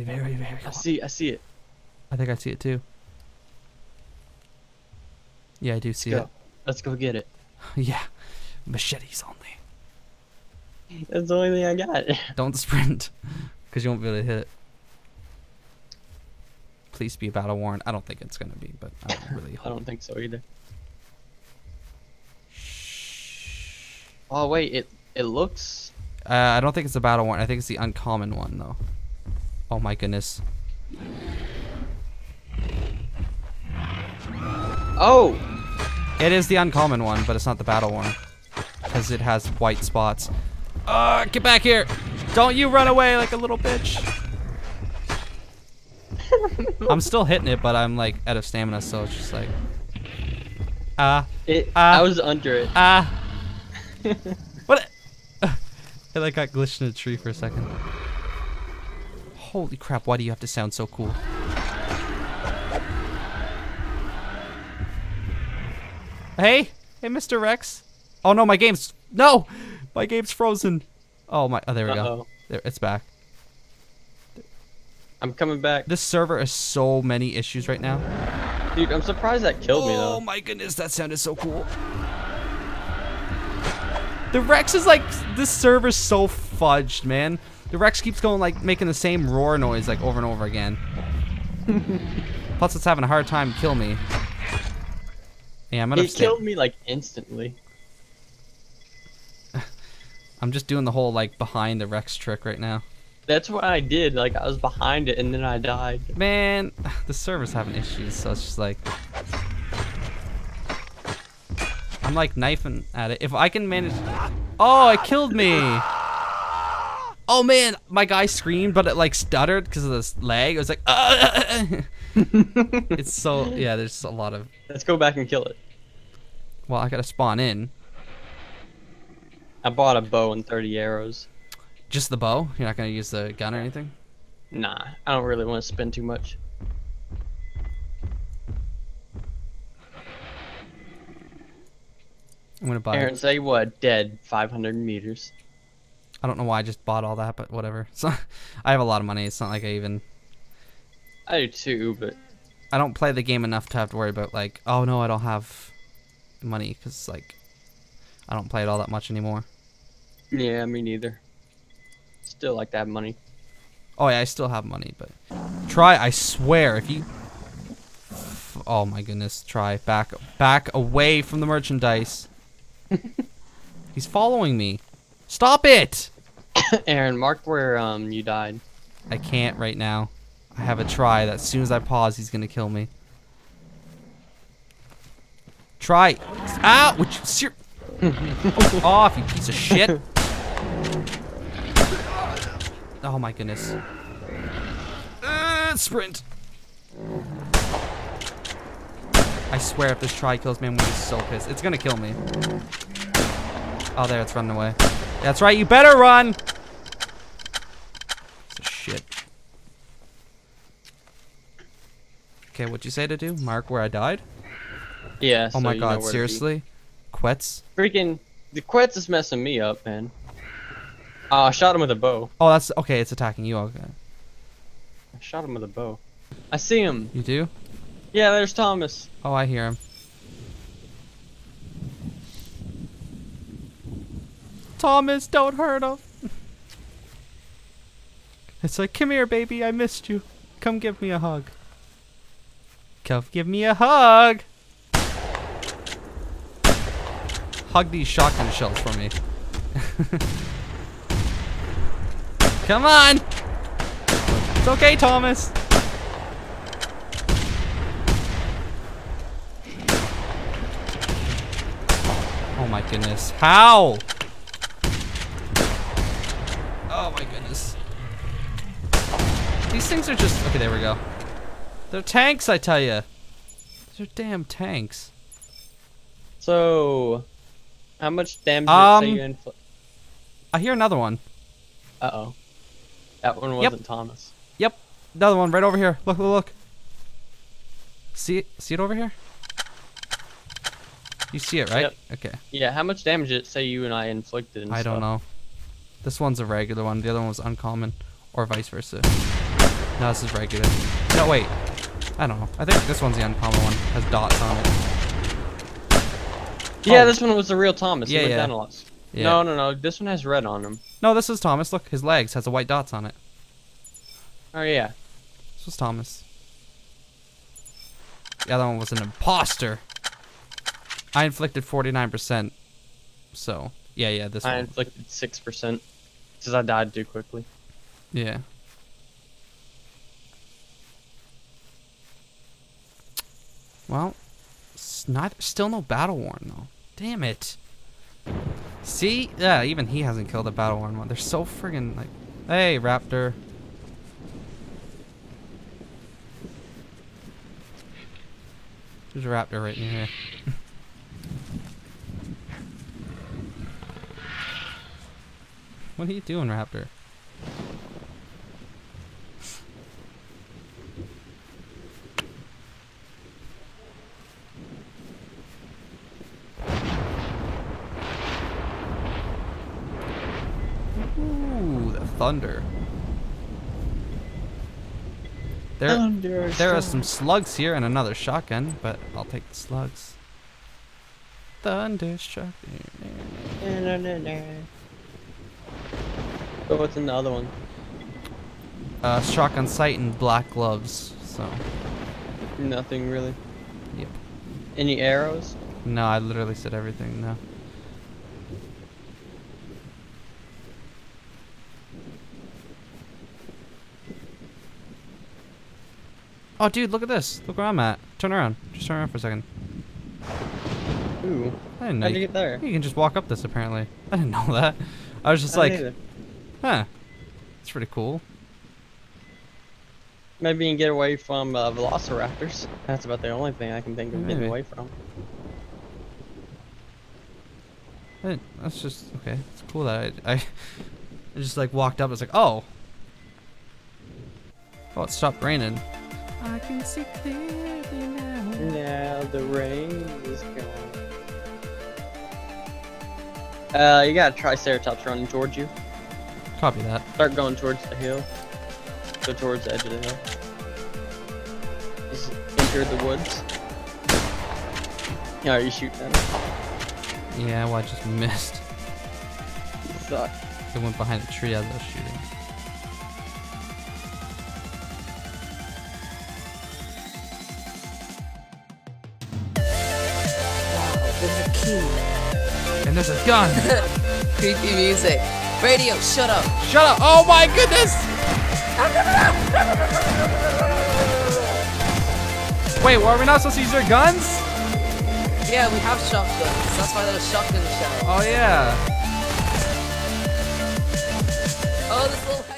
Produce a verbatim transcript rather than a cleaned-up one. Be very, very quiet. I see, I see it. I think I see it too. Yeah, I do see it. Let's go get it. Yeah, machetes only. That's the only thing I got. Don't sprint, because you won't be able to hit it. Please be battle worn. I don't think it's gonna be, but I don't really. I don't think so either. Oh wait, it it looks. Uh, I don't think it's the battle worn. I think it's the uncommon one though. Oh my goodness. Oh. It is the uncommon one, but it's not the battle one, because it has white spots. Uh, get back here! Don't you run away like a little bitch! I'm still hitting it, but I'm like out of stamina, so it's just like. Ah. Uh, uh, I was under it. Ah. Uh, what? Uh, it like got glitched in a tree for a second. Holy crap! Why do you have to sound so cool? Hey, hey, Mister Rex. Oh no, my game's no, my game's frozen. Oh my, oh there we Uh-oh. go. There, it's back. I'm coming back. This server has so many issues right now. Dude, I'm surprised that killed oh, me though. Oh my goodness, that sounded so cool. The Rex is like, this server's so fudged, man. The Rex keeps going like making the same roar noise like over and over again. Plus, it's having a hard time kill me. Yeah, I'm gonna. It upstate. killed me like instantly. I'm just doing the whole like behind the Rex trick right now. That's what I did. Like I was behind it and then I died. Man, the server's having issues, so it's just like I'm like knifing at it. If I can manage. Oh, it killed me. Oh man, my guy screamed, but it like stuttered because of this lag. It was like. Uh! It's so, yeah, there's a lot of. Let's go back and kill it. Well, I gotta spawn in. I bought a bow and thirty arrows. Just the bow? You're not gonna use the gun or anything? Nah, I don't really want to spend too much. I'm gonna buy. Aaron, say what? Dead five hundred meters. I don't know why I just bought all that, but whatever. It's not, I have a lot of money. It's not like I even. I do too, but I don't play the game enough to have to worry about like, oh no, I don't have money, because like I don't play it all that much anymore. Yeah, me neither. Still like to have money. Oh yeah, I still have money, but try. I swear, if you. Oh my goodness, try back, back away from the merchandise. He's following me. Stop it, Aaron. Mark where um you died. I can't right now. I have a try that as soon as I pause, he's gonna kill me. Try. Ow! Would you ser off, you piece of shit. Oh my goodness. Uh, sprint. I swear if this try kills me, I'm gonna be so pissed. It's gonna kill me. Oh, there, it's running away. That's right, you better run! Okay, what'd you say to do? Mark where I died? Yeah. Oh so my god, seriously? Quetz? Freaking, the Quetz is messing me up, man. Uh, I shot him with a bow. Oh, that's, okay, it's attacking you, okay. I shot him with a bow. I see him. You do? Yeah, there's Thomas. Oh, I hear him. Thomas, don't hurt him. It's like, come here, baby, I missed you. Come give me a hug. Give me a hug. Hug these shotgun shells for me. Come on. It's okay, Thomas. Oh my goodness. How? Oh my goodness. These things are just okay, there we go. They're tanks, I tell you. They're damn tanks. So, how much damage um, did you inflict? I hear another one. Uh oh, that one wasn't yep. Thomas. Yep, another one right over here. Look, look, look. See it? See it over here? You see it, right? Yep. Okay. Yeah. How much damage did it say you and I inflicted? And I stuff? don't know. This one's a regular one. The other one was uncommon, or vice versa. No, this is regular. No, wait. I don't know. I think this one's the Uncommon one. Has dots on it. Yeah, oh. This one was the real Thomas. Yeah, yeah. yeah. No, no, no. This one has red on him. No, this is Thomas. Look, his legs has the white dots on it. Oh, yeah. This was Thomas. The other one was an imposter. I inflicted forty-nine percent. So, yeah, yeah, this I one. I inflicted six percent. Because I died too quickly. Yeah. Well, it's not, still no battle worn though. Damn it. See? Yeah, even he hasn't killed a battle worn one. They're so friggin' like, hey, raptor. There's a raptor right in here. What are you doing, raptor? Ooh, the thunder. There, thunder there are some slugs here and another shotgun, but I'll take the slugs. Thunderstruck. But what's in the other one? Uh, shotgun sight and black gloves, so. Nothing really. Yep. Any arrows? No, I literally said everything, no. Oh, dude, look at this. Look where I'm at. Turn around. Just turn around for a second. Ooh. I didn't know. How'd you get there? You can just walk up this, apparently. I didn't know that. I was just I like, huh. That's pretty cool. Maybe you can get away from uh, velociraptors. That's about the only thing I can think of Maybe. getting away from. That's just, okay. It's cool that I, I, I just like walked up. I was like, oh. Oh, it stopped raining. I can see clearly now. Now the rain is gone. Uh, you got a triceratops running towards you. Copy that. Start going towards the hill. Go towards the edge of the hill. Just enter the woods. Yeah, you shoot them. Yeah, well, I just missed. You suck. It went behind a tree as I was shooting. And there's a gun. Creepy music. Radio, shut up. Shut up. Oh my goodness. Wait, were we not supposed to use our guns? Yeah, we have shotguns. That's why there's shotgun shells. Oh yeah. Oh, this little